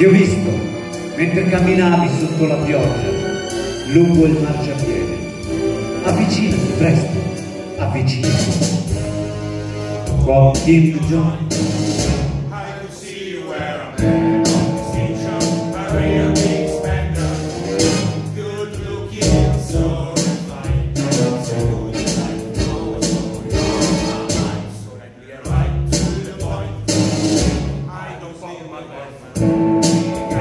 Ti ho visto, mentre camminavi sotto la pioggia, lungo il marciapiede. Avvicinati, presto, avvicinati. Walk in the jungle. I could see you where I'm at. A real big spender. Good looking, so refined. So good like no story on my mind. So let me get right to the point. I don't follow my boyfriend.